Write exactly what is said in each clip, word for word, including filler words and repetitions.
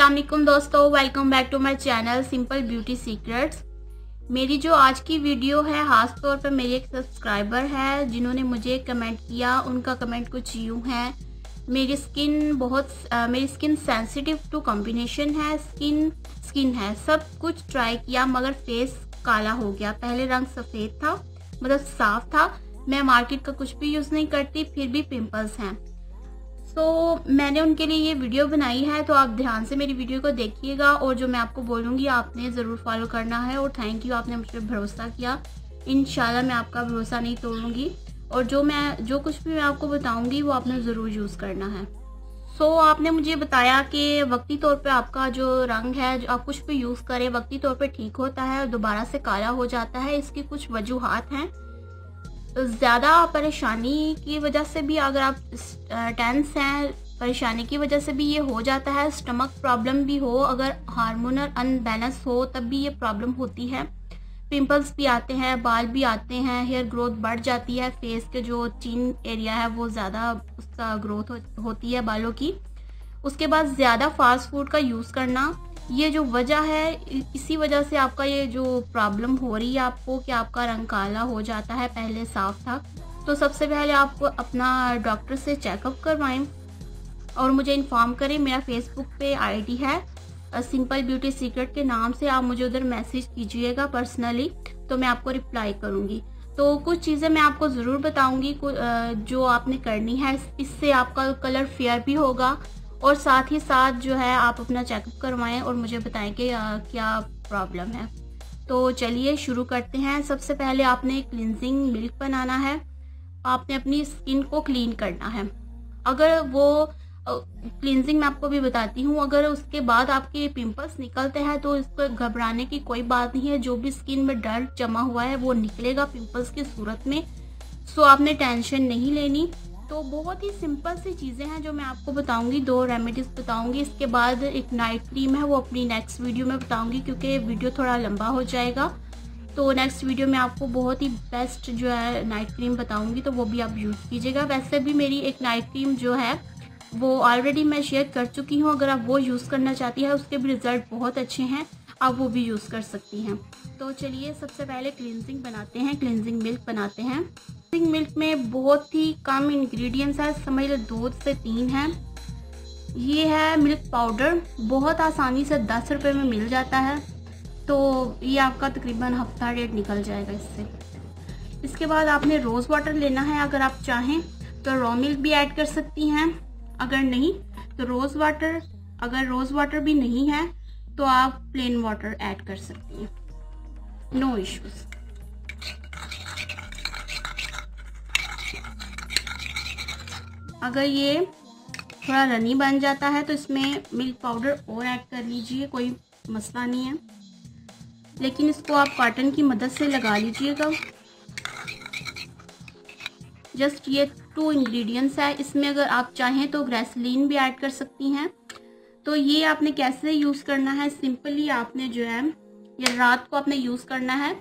अस्सलाम वालेकुम दोस्तों, welcome back to my channel simple beauty secrets. मेरी जो आज की वीडियो है, खास तौर पे मेरी एक सब्सक्राइबर है जिन्होंने मुझे कमेंट किया। उनका कमेंट कुछ यूँ है, मेरी स्किन बहुत आ, मेरी स्किन सेंसिटिव टू कॉम्बिनेशन है, स्किन स्किन है, सब कुछ ट्राई किया मगर फेस काला हो गया। पहले रंग सफ़ेद था, मतलब साफ था, मैं मार्केट का कुछ भी यूज़ नहीं करती, फिर भी पिंपल्स हैं। सो so, मैंने उनके लिए ये वीडियो बनाई है, तो आप ध्यान से मेरी वीडियो को देखिएगा और जो मैं आपको बोलूँगी आपने ज़रूर फॉलो करना है। और थैंक यू, आपने मुझ पर भरोसा किया। इंशाल्लाह मैं आपका भरोसा नहीं तोड़ूँगी और जो मैं जो कुछ भी मैं आपको बताऊँगी वो आपने ज़रूर यूज़ करना है। सो so, आपने मुझे बताया कि वक्ती तौर पे आपका जो रंग है, जो आप कुछ भी यूज़ करें वक्ती तौर पे ठीक होता है और दोबारा से काला हो जाता है। इसकी कुछ वजूहात हैं। ज़्यादा परेशानी की वजह से भी, अगर आप टेंस हैं, परेशानी की वजह से भी ये हो जाता है। स्टमक प्रॉब्लम भी हो, अगर हार्मोनल अनबैलेंस हो तब भी ये प्रॉब्लम होती है। पिंपल्स भी आते हैं, बाल भी आते हैं, हेयर ग्रोथ बढ़ जाती है, फेस के जो चिन एरिया है वो ज़्यादा उसका ग्रोथ हो, होती है बालों की। उसके बाद ज़्यादा फास्ट फूड का यूज़ करना, ये जो वजह है, इसी वजह से आपका ये जो प्रॉब्लम हो रही है आपको कि आपका रंग काला हो जाता है, पहले साफ था। तो सबसे पहले आपको अपना डॉक्टर से चेकअप करवाएं और मुझे इन्फॉर्म करें। मेरा फेसबुक पे आई डी है सिंपल ब्यूटी सीक्रेट के नाम से, आप मुझे उधर मैसेज कीजिएगा पर्सनली, तो मैं आपको रिप्लाई करूँगी। तो कुछ चीज़ें मैं आपको ज़रूर बताऊँगी जो आपने करनी है, इससे आपका कलर फेयर भी होगा और साथ ही साथ जो है आप अपना चेकअप करवाएं और मुझे बताएं कि क्या प्रॉब्लम है। तो चलिए शुरू करते हैं। सबसे पहले आपने क्लिनजिंग मिल्क बनाना है, आपने अपनी स्किन को क्लीन करना है। अगर वो क्लिनजिंग मैं आपको भी बताती हूँ, अगर उसके बाद आपके पिंपल्स निकलते हैं तो इसको घबराने की कोई बात नहीं है। जो भी स्किन में डर्ट जमा हुआ है वो निकलेगा पिंपल्स की सूरत में, सो आपने टेंशन नहीं लेनी। तो बहुत ही सिंपल सी चीज़ें हैं जो मैं आपको बताऊंगी, दो रेमेडीज़ बताऊंगी। इसके बाद एक नाइट क्रीम है, वो अपनी नेक्स्ट वीडियो में बताऊंगी क्योंकि वीडियो थोड़ा लंबा हो जाएगा। तो नेक्स्ट वीडियो में आपको बहुत ही बेस्ट जो है नाइट क्रीम बताऊंगी, तो वो भी आप यूज़ कीजिएगा। वैसे भी मेरी एक नाइट क्रीम जो है वो ऑलरेडी मैं शेयर कर चुकी हूँ, अगर आप वो यूज़ करना चाहती हैं, उसके भी रिज़ल्ट बहुत अच्छे हैं, आप वो भी यूज़ कर सकती हैं। तो चलिए सबसे पहले क्लिनजिंग बनाते हैं, क्लिनजिंग मिल्क बनाते हैं। क्लिनजिंग मिल्क में बहुत ही कम इंग्रेडिएंट्स है, समझ लो दो से तीन है। ये है मिल्क पाउडर, बहुत आसानी से दस रुपये में मिल जाता है, तो ये आपका तकरीबन हफ्ता डेढ़ निकल जाएगा इससे। इसके बाद आपने रोज़ वाटर लेना है, अगर आप चाहें तो रॉ मिल्क भी ऐड कर सकती हैं, अगर नहीं तो रोज़ वाटर, अगर रोज़ वाटर भी नहीं है तो आप प्लेन वाटर ऐड कर सकती हैं, नो इश्यूज। अगर ये थोड़ा रनी बन जाता है तो इसमें मिल्क पाउडर और ऐड कर लीजिए, कोई मसला नहीं है, लेकिन इसको आप कॉटन की मदद से लगा लीजिएगा। जस्ट ये टू इंग्रेडिएंट्स है, इसमें अगर आप चाहें तो ग्रेसलीन भी ऐड कर सकती हैं। तो ये आपने कैसे यूज़ करना है, सिंपली आपने जो है ये रात को आपने यूज़ करना है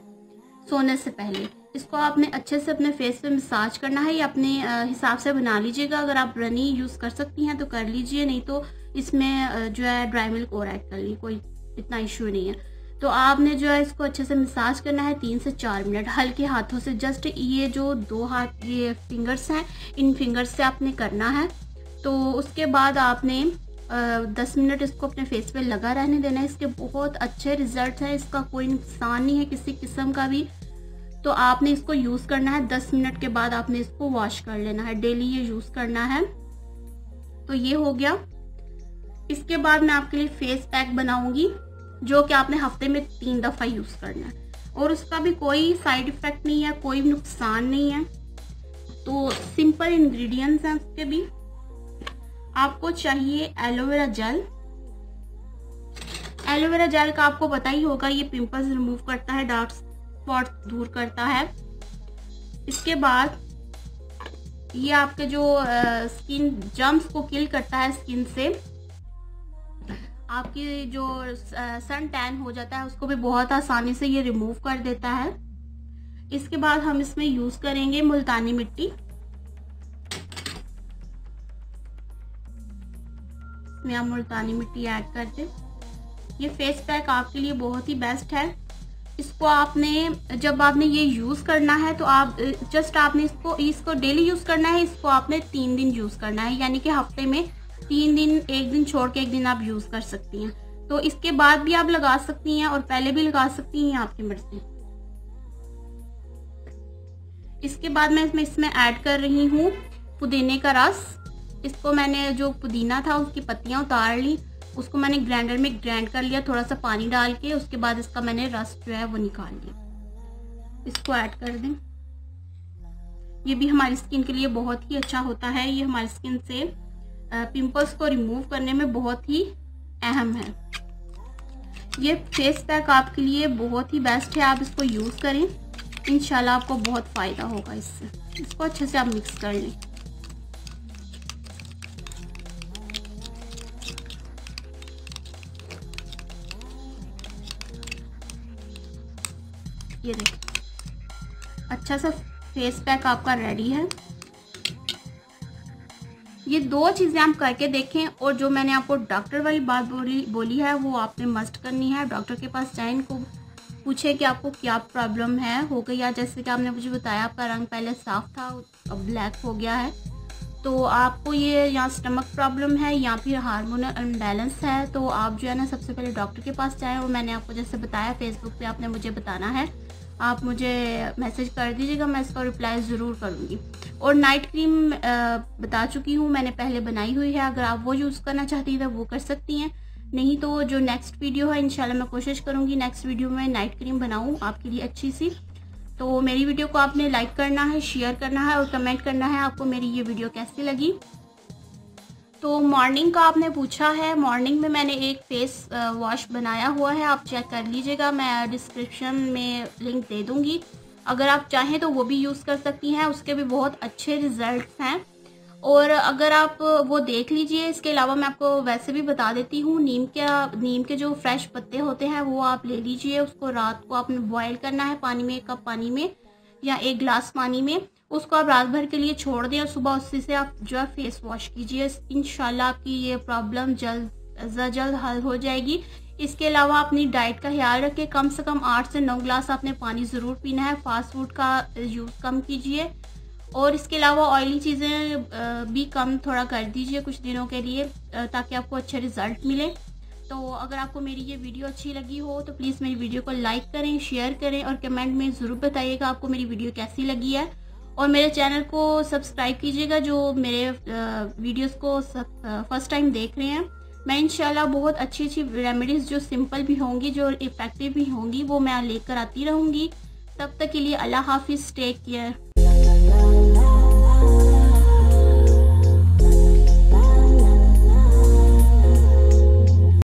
सोने से पहले। इसको आपने अच्छे से अपने फेस पे मसाज करना है, ये अपने हिसाब से बना लीजिएगा। अगर आप रनी यूज़ कर सकती हैं तो कर लीजिए, नहीं तो इसमें जो है ड्राई मिल्क और ऐड कर ली, कोई इतना इशू नहीं है। तो आपने जो है इसको अच्छे से मसाज करना है तीन से चार मिनट हल्के हाथों से। जस्ट ये जो दो हाथ, ये फिंगर्स हैं, इन फिंगर्स से आपने करना है। तो उसके बाद आपने दस मिनट इसको अपने फेस पे लगा रहने देना है। इसके बहुत अच्छे रिजल्ट हैं, इसका कोई नुकसान नहीं है किसी किस्म का भी। तो आपने इसको यूज़ करना है, दस मिनट के बाद आपने इसको वॉश कर लेना है, डेली ये यूज़ करना है। तो ये हो गया। इसके बाद मैं आपके लिए फेस पैक बनाऊंगी जो कि आपने हफ्ते में तीन दफ़ा यूज़ करना है और उसका भी कोई साइड इफ़ेक्ट नहीं है, कोई नुकसान नहीं है। तो सिंपल इन्ग्रीडियंट्स हैं उसके भी। आपको चाहिए एलोवेरा जेल, एलोवेरा जेल का आपको पता ही होगा, ये पिंपल्स रिमूव करता है, डार्क स्पॉट दूर करता है। इसके बाद ये आपके जो स्किन जम्स को किल करता है, स्किन से आपकी जो सन टैन हो जाता है उसको भी बहुत आसानी से ये रिमूव कर देता है। इसके बाद हम इसमें यूज़ करेंगे मुल्तानी मिट्टी, इसमें हम मुल्तानी मिट्टी ऐड कर दें। ये फेस पैक आपके लिए बहुत ही बेस्ट है। इसको आपने जब आपने ये यूज़ करना है तो आप जस्ट आपने इसको इसको डेली यूज़ करना है। इसको आपने तीन दिन यूज़ करना है, यानी कि हफ्ते में तीन दिन, एक दिन छोड़ के एक दिन आप यूज़ कर सकती हैं। तो इसके बाद भी आप लगा सकती हैं और पहले भी लगा सकती हैं, आपकी मर्जी। इसके बाद मैं इसमें इसमें ऐड कर रही हूँ पुदीने का रस। इसको मैंने जो पुदीना था उसकी पत्तियाँ उतार ली, उसको मैंने ग्राइंडर में ग्राइंड कर लिया, थोड़ा सा पानी डाल के। उसके बाद इसका मैंने रस जो है वो निकाल लिया, इसको ऐड कर दें। ये भी हमारी स्किन के लिए बहुत ही अच्छा होता है। ये हमारी स्किन से पिंपल्स को रिमूव करने में बहुत ही अहम है। ये फेस पैक आपके लिए बहुत ही बेस्ट है, आप इसको यूज़ करें, इंशाल्लाह आपको बहुत फ़ायदा होगा इससे। इसको अच्छे से आप मिक्स कर लें। ये देखिए, अच्छा सा फेस पैक आपका रेडी है। ये दो चीज़ें आप करके देखें, और जो मैंने आपको डॉक्टर वाली बात बोली बोली है वो आपने मस्ट करनी है। डॉक्टर के पास जाए, इनको पूछे कि आपको क्या प्रॉब्लम है हो गई, या जैसे कि आपने मुझे बताया आपका रंग पहले साफ़ था अब ब्लैक हो गया है, तो आपको ये या स्टमक प्रॉब्लम है या फिर हार्मोनल अनबैलेंस है। तो आप जो है ना सबसे पहले डॉक्टर के पास जाएँ। और मैंने आपको जैसे बताया फेसबुक पे आपने मुझे बताना है, आप मुझे मैसेज कर दीजिएगा, मैं इसका रिप्लाई ज़रूर करूँगी। और नाइट क्रीम बता चुकी हूँ, मैंने पहले बनाई हुई है, अगर आप वो यूज़ करना चाहती हैं तो वो कर सकती हैं, नहीं तो जो नेक्स्ट वीडियो है इंशाल्लाह मैं कोशिश करूँगी नेक्स्ट वीडियो में नाइट क्रीम बनाऊँ आपके लिए अच्छी सी। तो मेरी वीडियो को आपने लाइक करना है, शेयर करना है और कमेंट करना है आपको मेरी ये वीडियो कैसी लगी। तो मॉर्निंग का आपने पूछा है, मॉर्निंग में मैंने एक फेस वॉश बनाया हुआ है, आप चेक कर लीजिएगा, मैं डिस्क्रिप्शन में लिंक दे दूँगी, अगर आप चाहें तो वो भी यूज़ कर सकती हैं, उसके भी बहुत अच्छे रिजल्ट्स हैं। और अगर आप वो देख लीजिए, इसके अलावा मैं आपको वैसे भी बता देती हूँ, नीम के नीम के जो फ्रेश पत्ते होते हैं वो आप ले लीजिए, उसको रात को आपने बॉयल करना है पानी में, एक कप पानी में या एक गिलास पानी में, उसको आप रात भर के लिए छोड़ दें और सुबह उसी से आप जो है फेस वॉश कीजिए। इंशाल्लाह आपकी ये प्रॉब्लम जल्द जल्द हल हो जाएगी। इसके अलावा अपनी डाइट का ख्याल रखें, कम से कम आठ से नौ गिलास आपने पानी ज़रूर पीना है, फास्ट फूड का यूज़ कम कीजिए, और इसके अलावा ऑयली चीज़ें भी कम थोड़ा कर दीजिए कुछ दिनों के लिए, ताकि आपको अच्छे रिज़ल्ट मिले। तो अगर आपको मेरी ये वीडियो अच्छी लगी हो तो प्लीज़ मेरी वीडियो को लाइक करें, शेयर करें और कमेंट में ज़रूर बताइएगा आपको मेरी वीडियो कैसी लगी है। और मेरे चैनल को सब्सक्राइब कीजिएगा जो मेरे वीडियोस को फर्स्ट टाइम देख रहे हैं। मैं इंशाल्लाह बहुत अच्छी अच्छी रेमेडीज़ जो सिंपल भी होंगी, जो इफ़ेक्टिव भी होंगी, वो मैं लेकर आती रहूँगी। तब तक के लिए अल्लाह हाफिज़, टेक केयर।